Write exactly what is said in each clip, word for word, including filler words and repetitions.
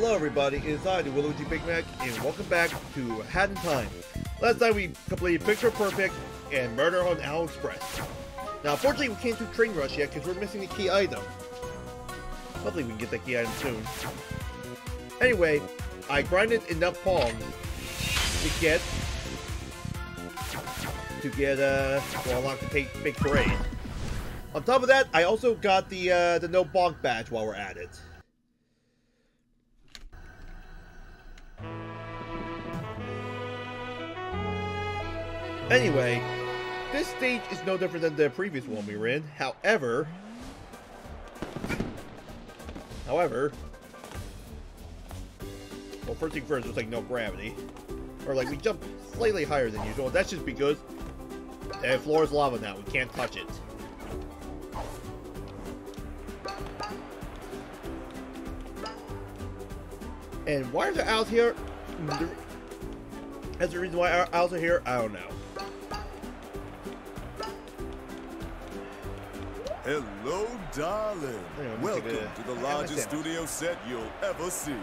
Hello everybody, it's I, the WilluigiBigmak, and welcome back to A Hat in Time. Last time we completed Picture Perfect and Murder on Owl Express. Now unfortunately we can't do Train Rush yet because we're missing a key item. Hopefully we can get that key item soon. Anyway, I grinded enough palms to get... to get, uh, well, unlock the big parade. On top of that, I also got the, uh, the No Bonk badge while we're at it. Anyway, this stage is no different than the previous one we were in. However, however, well, first thing first, there's like no gravity, or like we jump slightly higher than usual. That's just because the floor is lava now; we can't touch it. And why are there owls here? That's the reason why owls are here. I don't know. Hello, darling. Welcome the, to the largest studio set you'll ever see.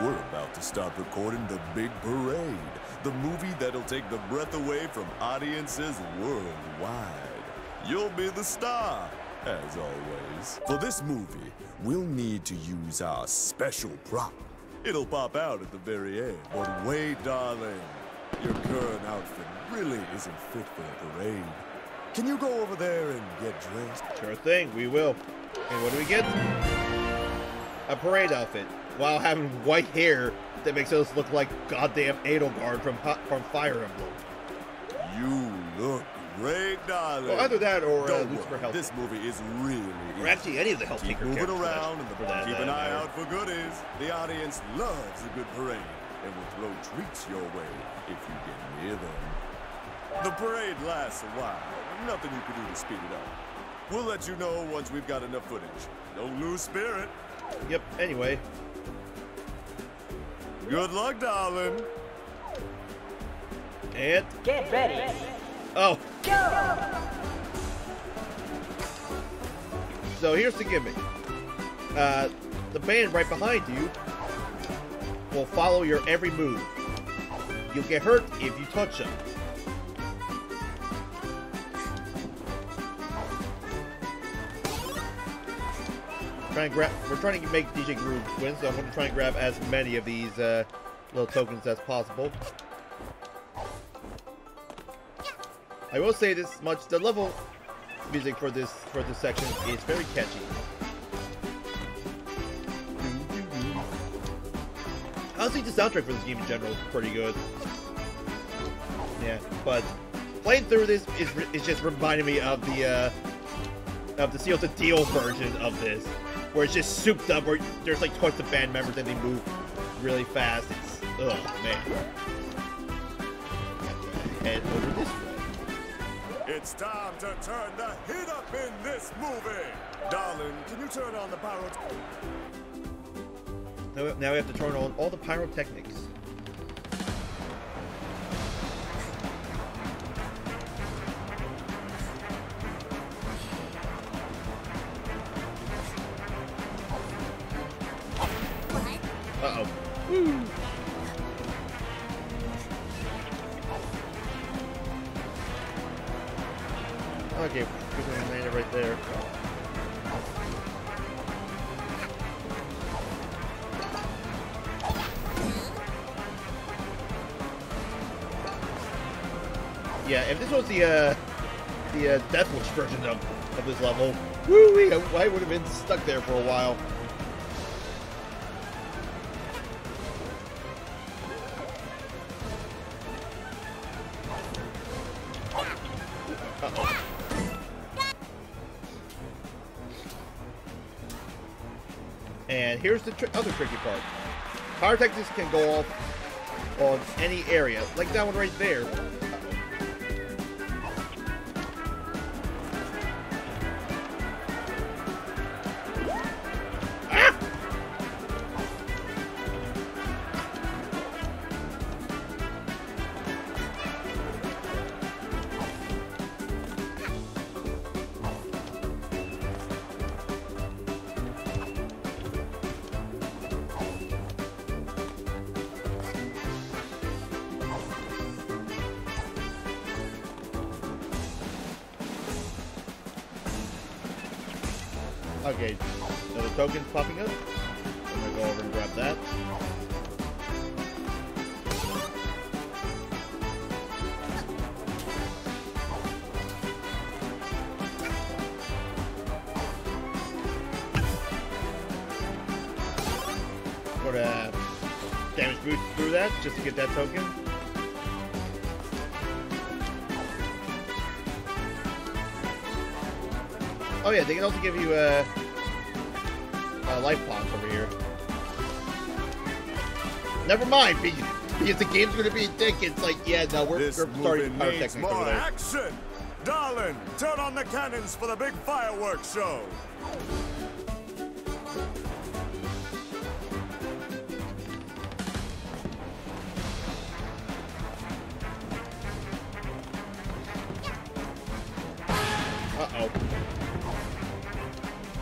We're about to start recording The Big Parade, the movie that'll take the breath away from audiences worldwide. You'll be the star, as always. For this movie, we'll need to use our special prop. It'll pop out at the very end. But wait, darling, your current outfit really isn't fit for a parade. Can you go over there and get dressed? Sure thing, we will. And what do we get? A parade outfit, while having white hair that makes us look like goddamn Edelgard from from Fire Emblem. You look great, darling. Well, either that or uh, for help. This movie is really or actually any of the help keep taker moving around and keep that, an eye out for goodies. The audience loves a good parade and will throw treats your way if you get near them. The parade lasts a while. Nothing you can do to speed it up. We'll let you know once we've got enough footage. Don't lose spirit. Yep, anyway. Good luck, darling. And... get ready. Oh. Go! So here's the gimmick. Uh, the band right behind you will follow your every move. You'll get hurt if you touch them. Try and grab, we're trying to make D J Groove win, so I'm going to try and grab as many of these uh, little tokens as possible. I will say this much: the level music for this for this section is very catchy. Honestly, the soundtrack for this game in general is pretty good. Yeah, but playing through this is it's just reminding me of the uh, of the Seal to Deal version of this, where it's just souped up, where there's like twice the band members and they move really fast. It's, oh man. Head over this way. It's time to turn the heat up in this movie. Darling, can you turn on the pyrotechnics? Now we have to turn on all the pyrotechnics. Uh-oh. Woo. Okay, we're gonna land it right there. Yeah, if this was the uh, the uh, Death Wish version of, of this level, woo-wee, I would have been stuck there for a while. And here's the tr other tricky part. Pyrotechnics can go off on any area, like that one right there. Okay, so the token's popping up. I'm gonna go over and grab that. Sort of damage boost through that just to get that token. Oh yeah, they can also give you a, a life box over here. Never mind, because the game's gonna be thick. It's like, yeah, no, we're, we're starting power technics over there. Action, darling! Turn on the cannons for the big fireworks show.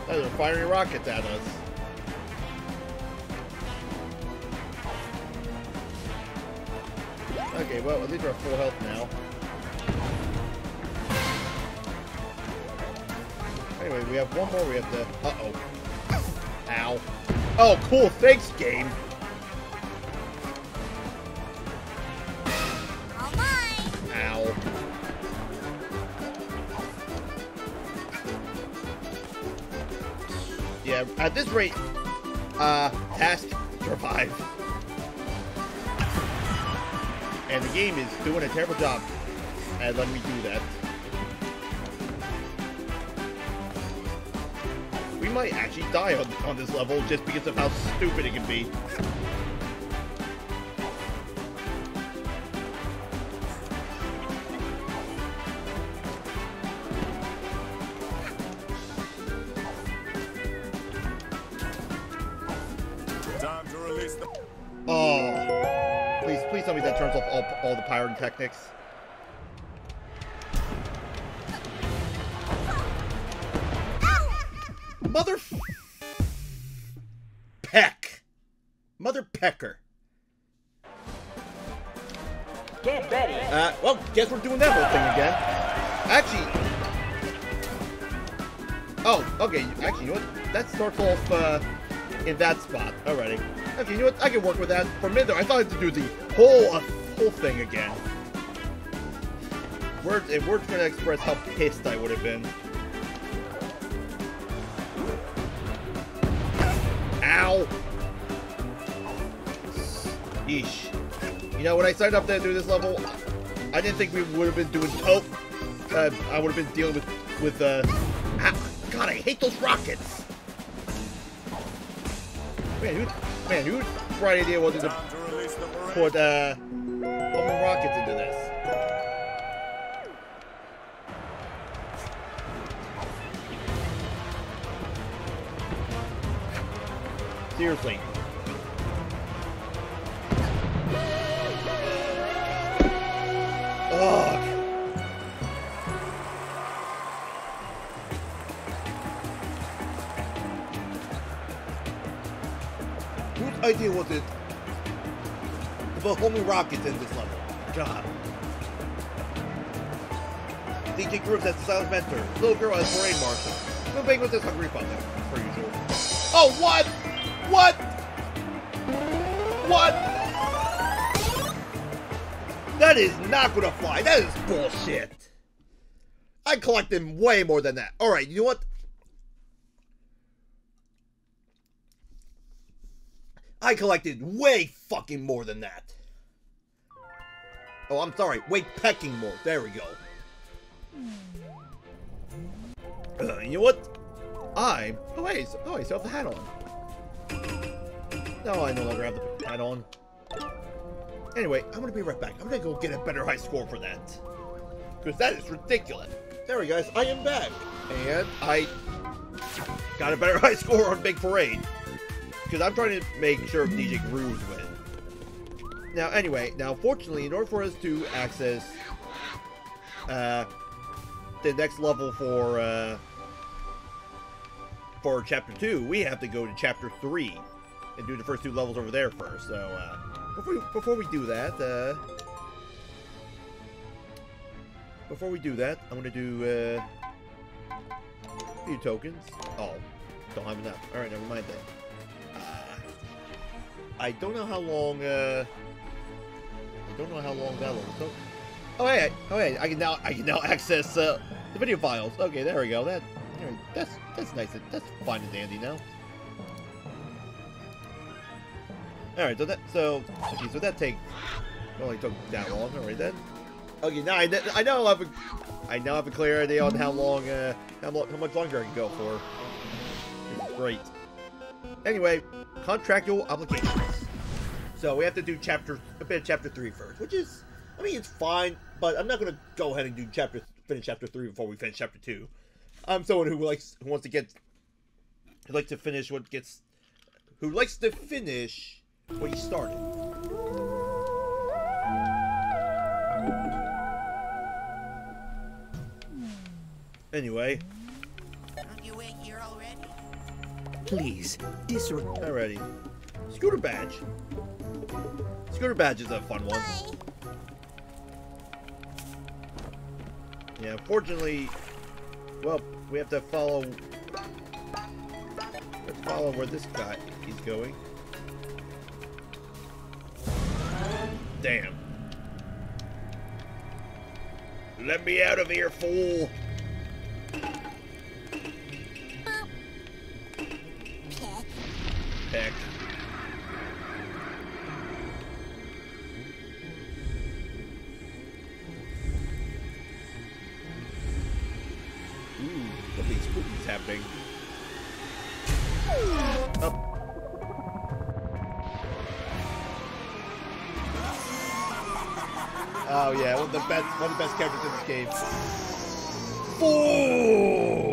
They're firing rockets at us. Okay, well, at least we're at full health now. Anyway, we have one more we have to... Uh-oh. Ow. Oh, cool. Thanks, game. Yeah, at this rate, uh, task survive. And the game is doing a terrible job at letting me do that. We might actually die on, on this level just because of how stupid it can be. All, all the pyrotechnics. Mother Peck. Mother Pecker. Get ready. Uh, well, guess we're doing that whole thing again. Actually. Oh, okay. Actually, you know what? That starts off uh, in that spot. Alrighty. Actually, you know what? I can work with that. For a minute, though, I thought I had to do the whole. Uh, whole thing again. Words, if words gonna express how pissed I would have been. Ow! Yeesh. You know, when I signed up to do this level, I didn't think we would have been doing oh, uh, I would have been dealing with with uh. Ow, God, I hate those rockets. Man, who, man, whose bright idea was it to put uh. rockets into this. Seriously. Ugh. Whose idea was it to put homing rockets in this level? God. D J Groove as the silent mentor. Little girl as parade marshal. Little Big was as hungry father, per usual. Oh, what? What? What? That is not gonna fly. That is bullshit. I collected way more than that. Alright, you know what? I collected way fucking more than that. Oh, I'm sorry. Wait, pecking more. There we go. Uh, you know what? I'm... Oh, hey. Oh, I still have the hat on. No, I no longer have the hat on. Anyway, I'm going to be right back. I'm going to go get a better high score for that. Because that is ridiculous. There we go, guys. I am back. And I got a better high score on Big Parade. Because I'm trying to make sure D J Grooves wins. Now, anyway, now, fortunately, in order for us to access uh, the next level for uh, for Chapter two, we have to go to Chapter three and do the first two levels over there first. So, uh, before, we, before we do that, uh, before we do that, I'm going to do uh, a few tokens. Oh, Don't have enough. Alright, never mind that. Uh, I don't know how long, uh... I don't know how long that was. So, oh, hey! Oh, hey! I can now, I can now access, uh, the video files. Okay, there we go. That, that's, that's nice. That's fine and dandy now. Alright, so that, so, okay, so that take, only took that long. Alright then. Okay, now I, I now have a, I now have a clear idea on how long, uh, how, lo how much longer I can go for. Great. Anyway, contractual obligations. So we have to do chapter, a bit of chapter three first, which is, I mean, it's fine, but I'm not gonna go ahead and do chapter, finish chapter three before we finish chapter two. I'm someone who likes, who wants to get, who likes to finish what gets, who likes to finish what you started. Anyway. Aren't you in here already? Please, disregard. Alrighty. Scooter badge. Scooter badge is a fun one. Bye. Yeah, unfortunately, well, we have to follow. Let's follow where this guy is going. Damn. Let me out of here, fool. Peck. Ooh, something spooky's happening. Up. Oh yeah, one of the best, one of the best characters in this game. Fool!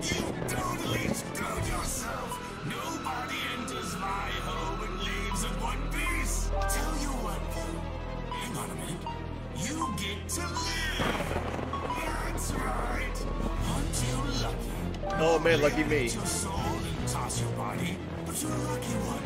You totally screwed yourself. Nobody enters my home and leaves in one piece. Tell you one thing. Hang on a minute. You get to live. That's right. Aren't you lucky? Oh man, lucky me. Your soul and toss your body, but you're a lucky one.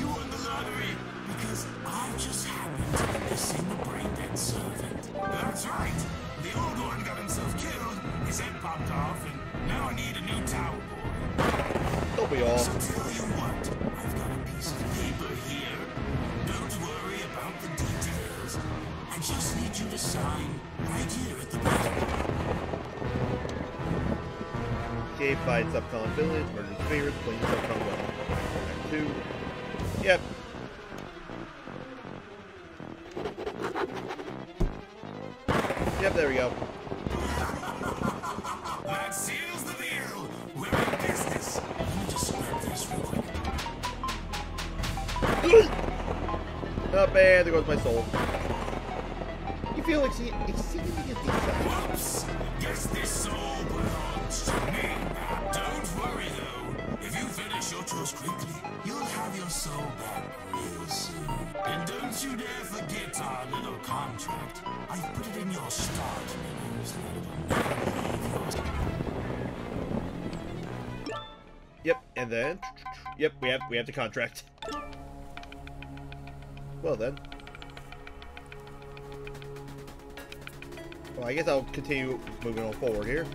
You won the lottery. Because I just happened to be missing the brain dead servant. That's right. The old one got himself killed, his head popped off, and now I need a new tower boy. Don't we all? So tell you what, I've got a piece of paper here. Don't worry about the details. I just need you to sign right here at the back. Cave fights Subcon Village, murders favorites, playing Subcon Well. Two. Yep. Yep, there we go. That seals the deal. We're in business. Let me just grab this real quick. Oh man, there goes my soul. You feel like see, exceedingly get these out. Whoops! Guess this soul belongs to me. Don't worry though. If you finish your chores quickly, you'll have your soul back real soon. And don't you dare forget our little contract. I put it in your start menus and I will. Yep, and then yep, we have we have the contract. Well then. Well, I guess I'll continue moving on forward here.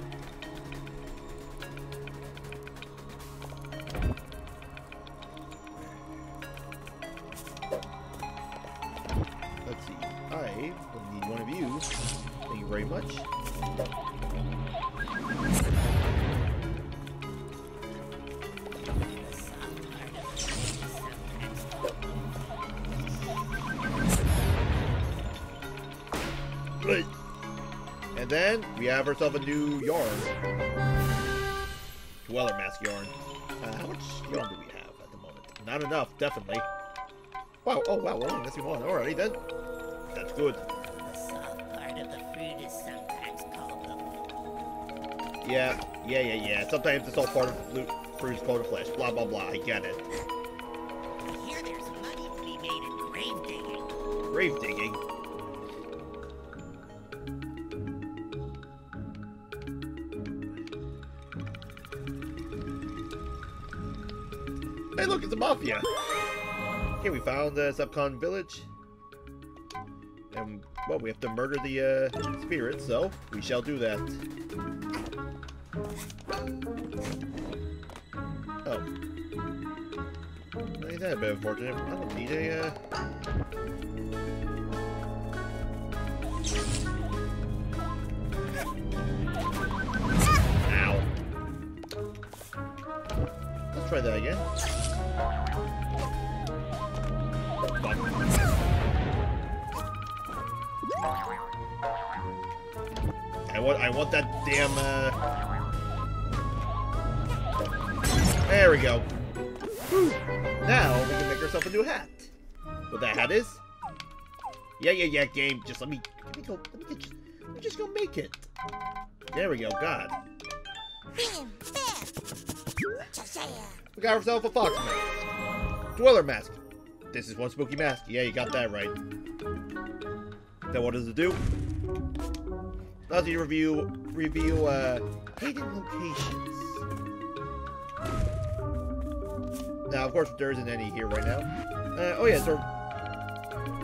And then we have ourselves a new yarn. Dweller mask yarn. Uh, how much yarn do we have at the moment? Not enough, definitely. Wow, oh wow, well, that's one. Alrighty then. That's good. The soft part of the fruit is sometimes called the... Yeah, yeah, yeah, yeah. Sometimes the soft part of the fruit is called the flesh. Blah, blah, blah. I get it. I hear there's money to be made in grave digging. Grave digging? Hey, look, it's the Mafia! Okay, we found the uh, Subcon Village. And, well, we have to murder the uh, spirits, so we shall do that. Oh. Ain't that a bit unfortunate? I don't need a, uh... Ow. Let's try that again. I want, I want that damn, uh... There we go. Whew. Now we can make ourselves a new hat. What that hat is? Yeah, yeah, yeah. Game, just let me, let me go. Let me, get, let me just go make it. There we go. God. We got ourselves a fox mask. Dweller mask. This is one spooky mask. Yeah, you got that right. Then what does it do? Allows you to review, review uh, hidden locations. Now, of course, there isn't any here right now. Uh, oh, yeah, so...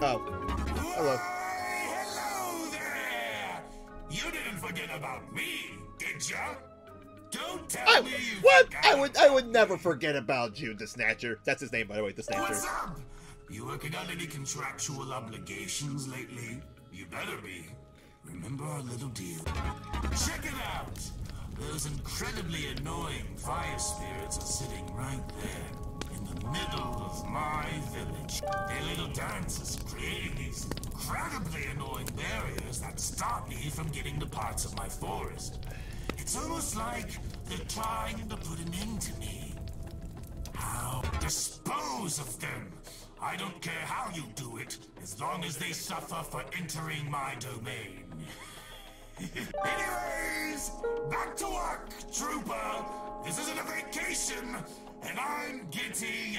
Oh. Hello. Hello there! You didn't forget about me, did ya? Don't tell I, me you What? I would, I would never forget about you, the Snatcher. That's his name, by the way, the Snatcher. What's up? You working on any contractual obligations lately? You better be. Remember our little deal. Check it out! Those incredibly annoying fire spirits are sitting right there. Middle of my village. Their little dance is creating these incredibly annoying barriers that stop me from getting to parts of my forest. It's almost like they're trying to put an end to me. I'll dispose of them. I don't care how you do it, as long as they suffer for entering my domain. Anyways, back to work, trooper. This isn't a vacation. And I'm getting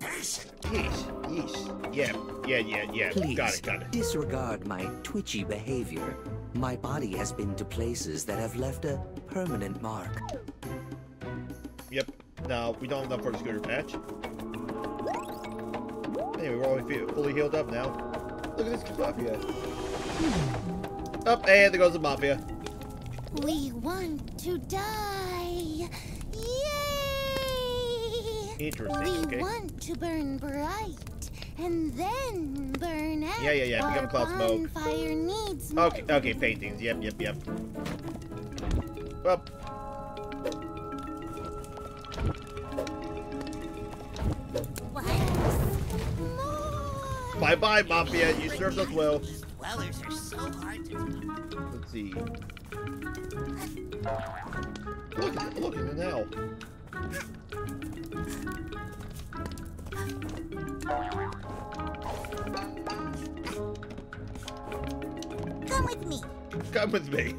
impatient. Yes, yes. Yeah, yeah, yeah, yeah. Please got it, got it. Disregard my twitchy behavior. My body has been to places that have left a permanent mark. Yep. No, we don't have enough for the scooter patch. Anyway, we're all fully healed up now. Look at this mafia. Up, and there goes the mafia. We want to die. Interesting, we okay. want to burn bright and then burn out. Yeah, yeah, yeah. Become a cloud smoke. Fire needs okay, okay, paintings. Yep, yep, yep. Well. What? Bye bye, Mafia. You served us well. Dwellers are so hard to... Let's see. Look, look at it now. Come with me. Come with me.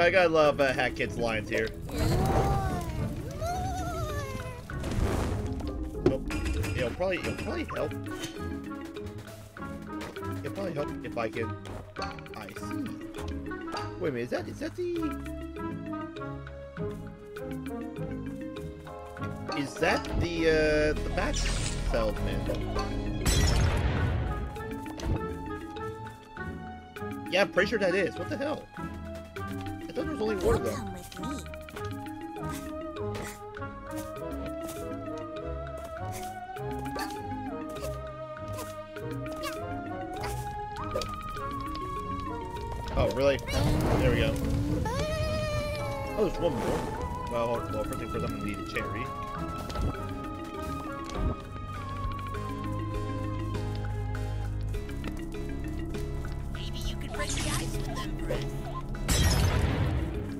I gotta love uh, Hat Kid's lines here. More, more. Oh, it'll probably, it'll probably help. It'll probably help if I can. I see. Wait a minute. Is that? Is that the? Is that the, uh, the back salesman? Yeah, I'm pretty sure that is. What the hell? I thought there was only one of them. Oh, really? There we go. Oh, there's one more. Well, well, first thing first, I'm gonna need a cherry. Maybe you could break the ice with them, Brent.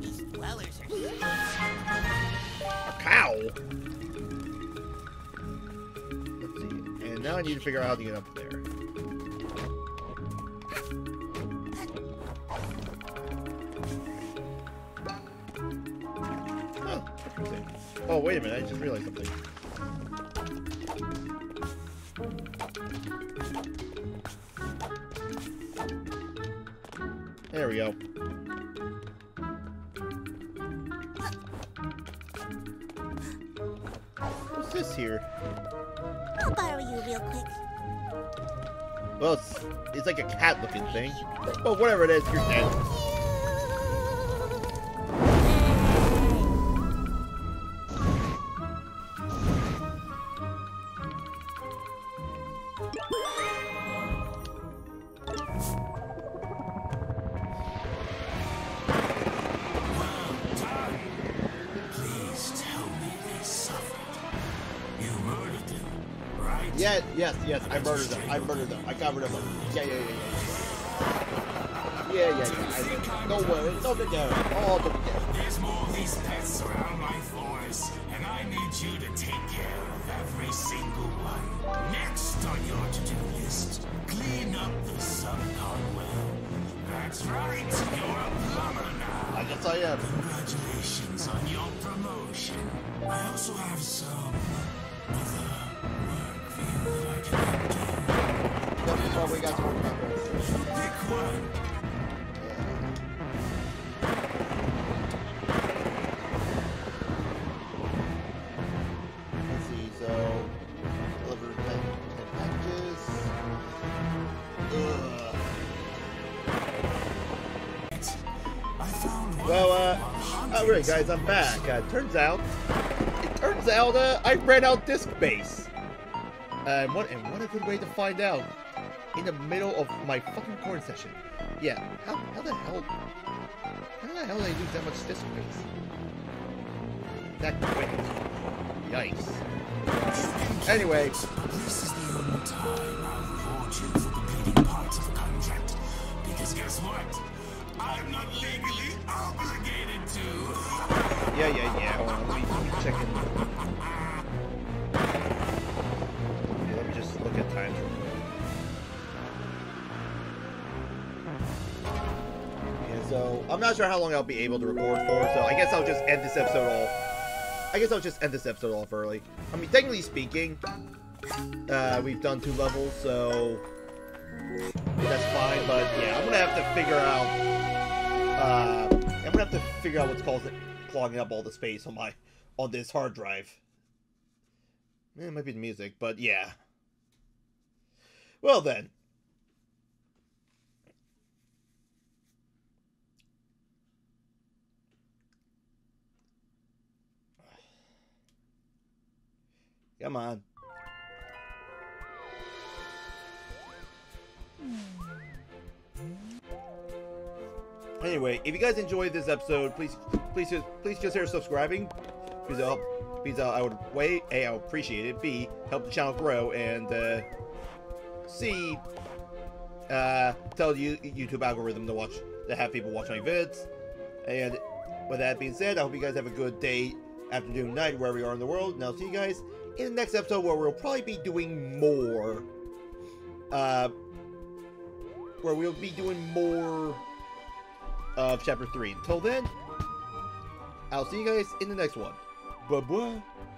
These dwellers are a cow. Let's see. And now I need to figure out how to get up there. Oh, wait a minute, I just realized something. There we go. What's this here? I'll borrow you real quick. Well, it's, it's like a cat-looking thing. Well, whatever it is, you're dead. Yeah, yes, yes. I murdered them. I murdered them. I covered them up. Yeah, yeah, yeah, yeah. Yeah, yeah, yeah. Don't worry. Don't forget it. All the together. There's more of these pests around my forest, and I need you to take care of every single one. Next on your to-do list, clean up the Subcon well. That's right. You're a plumber now. I guess I am. Congratulations on your promotion. I also have some other work for you that I can help do. That's what we got to work on. Pick one. Let's see, so... deliver packages. I found well, uh... alright guys, I'm back. Uh, turns out... Turns out, uh, I ran out this base. Uh, and, what, and what a good way to find out. In the middle of my fucking corn session. Yeah, how, how the hell... How the hell did I lose that much this base? That quick. Yikes. Anyway. This is the only time I'll reward you for completing parts of the contract. Because guess what? I'm not legally obligated to. Yeah, yeah, yeah. Hold on, let me, let me check in. Yeah, let me just look at times. Yeah, so I'm not sure how long I'll be able to record for, so I guess I'll just end this episode off. I guess I'll just end this episode off early. I mean, technically speaking, uh, we've done two levels, so that's fine. But yeah, I'm gonna have to figure out. Uh, I'm gonna have to figure out what's causing clogging up all the space on my on this hard drive. Eh, it might be the music, but yeah. Well then. Come on. Anyway, if you guys enjoyed this episode, please, please, just, please consider subscribing. Please help. Please, uh, I would wait. A, I would appreciate it. B, help the channel grow, and uh, C, uh, tell you YouTube algorithm to watch, to have people watch my vids. And with that being said, I hope you guys have a good day, afternoon, night, wherever you are in the world. And I'll see you guys in the next episode, where we'll probably be doing more. Uh, where we'll be doing more. Of chapter three. Until then, I'll see you guys in the next one. Bye-bye.